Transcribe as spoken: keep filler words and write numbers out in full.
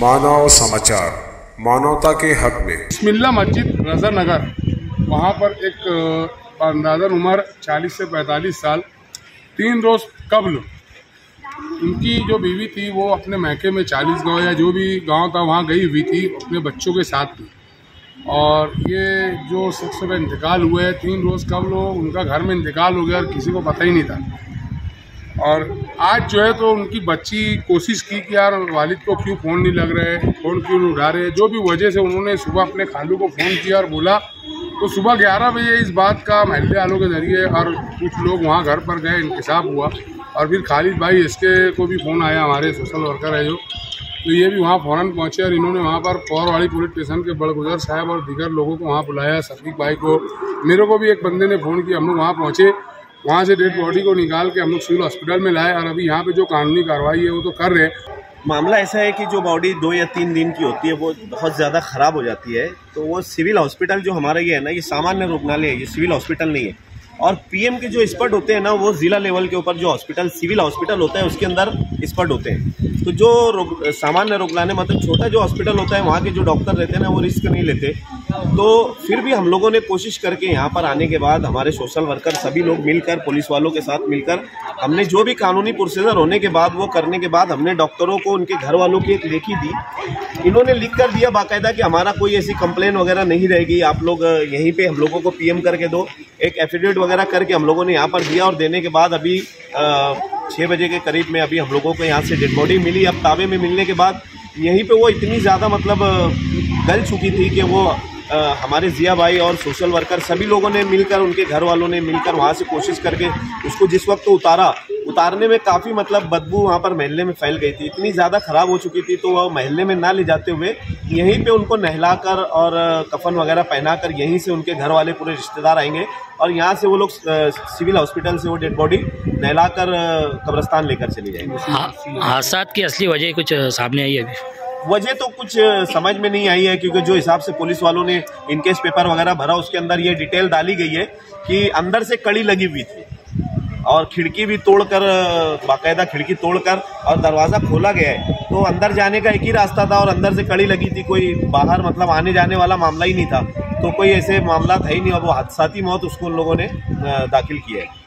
मानव समाचार, मानवता के हक में। बिस्मिल्ला मस्जिद रज़ा नगर, वहाँ पर एक अंदाजन उम्र चालीस से पैंतालीस साल, तीन रोज़ कब्ल उनकी जो बीवी थी वो अपने महके में चालीस गांव या जो भी गांव था वहाँ गई हुई थी अपने बच्चों के साथ में। और ये जो शख्स का इंतकाल हुआ है तीन रोज़ कब्ल, उनका घर में इंतकाल हो गया और किसी को पता ही नहीं था। और आज जो है तो उनकी बच्ची कोशिश की कि यार वालिद को क्यों फ़ोन नहीं लग रहे है, फ़ोन क्यों नहीं उठा रहे हैं। जो भी वजह से उन्होंने सुबह अपने खालू को फ़ोन किया और बोला, तो सुबह ग्यारह बजे इस बात का महल्ले वालों के ज़रिए और कुछ लोग वहाँ घर पर गए, इंकशाफ हुआ। और फिर खालिद भाई इसके को भी फ़ोन आया, हमारे सोशल वर्कर है जो, तो ये भी वहाँ फ़ौरन पहुँचे और इन्होंने वहाँ पर पौरवाड़ी पुलिस स्टेशन के बड़गुजर साहब और दीगर लोगों को वहाँ बुलाया, शफीक भाई को, मेरे को भी एक बंदे ने फ़ोन किया। हम लोग वहाँ पहुँचे, वहाँ से डेड बॉडी को निकाल के हम लोग सिविल हॉस्पिटल में लाए और अभी यहाँ पे जो कानूनी कार्रवाई है वो तो कर रहे हैं। मामला ऐसा है कि जो बॉडी दो या तीन दिन की होती है वो बहुत ज़्यादा ख़राब हो जाती है, तो वो सिविल हॉस्पिटल जो हमारा ये है ना, ये सामान्य रुग्णालय है, ये सिविल हॉस्पिटल नहीं है। और पीएम के जो एक्सपर्ट होते हैं ना वो ज़िला लेवल के ऊपर जो हॉस्पिटल सिविल हॉस्पिटल होता है उसके अंदर एक्सपर्ट होते हैं। तो जो सामान्य रुग्णालय मतलब छोटा जो हॉस्पिटल होता है वहाँ के जो डॉक्टर रहते हैं ना वो रिस्क नहीं लेते। तो फिर भी हम लोगों ने कोशिश करके यहाँ पर आने के बाद हमारे सोशल वर्कर सभी लोग मिलकर पुलिस वालों के साथ मिलकर हमने जो भी कानूनी प्रोसीजर होने के बाद वो करने के बाद हमने डॉक्टरों को उनके घर वालों की एक लेखी दी। इन्होंने लिख कर दिया बाकायदा कि हमारा कोई ऐसी कंप्लेन वगैरह नहीं रहेगी, आप लोग यहीं पे हम लोगों को पीएम करके दो। एक एफिडेविट वगैरह करके हम लोगों ने यहाँ पर दिया और देने के बाद अभी छः बजे के करीब में अभी हम लोगों को यहाँ से डेड बॉडी मिली। अब ताबे में मिलने के बाद यहीं पे वो इतनी ज़्यादा मतलब गल चुकी थी कि वो आ, हमारे ज़िया भाई और सोशल वर्कर सभी लोगों ने मिलकर उनके घर वालों ने मिलकर वहाँ से कोशिश करके उसको जिस वक्त उतारा, उतारने में काफ़ी मतलब बदबू वहाँ पर महल्ले में फैल गई थी, इतनी ज़्यादा ख़राब हो चुकी थी। तो वह महल्ले में ना ले जाते हुए यहीं पे उनको नहलाकर और कफन वगैरह पहनाकर यहीं से उनके घर वाले पूरे रिश्तेदार आएंगे और यहाँ से वो लोग सिविल हॉस्पिटल से वो डेड बॉडी नहलाकर कब्रिस्तान लेकर चले जाएंगे। हादसात की असली वजह कुछ सामने आई है? वजह तो कुछ समझ में नहीं आई है क्योंकि जो हिसाब से पुलिस वालों ने इनकेस पेपर वगैरह भरा उसके अंदर ये डिटेल डाली गई है कि अंदर से कड़ी लगी हुई थी और खिड़की भी तोड़कर, बाकायदा खिड़की तोड़कर और दरवाज़ा खोला गया है। तो अंदर जाने का एक ही रास्ता था और अंदर से कड़ी लगी थी, कोई बाहर मतलब आने जाने वाला मामला ही नहीं था। तो कोई ऐसे मामला था ही नहीं और वो हादसाती मौत उसको उन लोगों ने दाखिल किया है।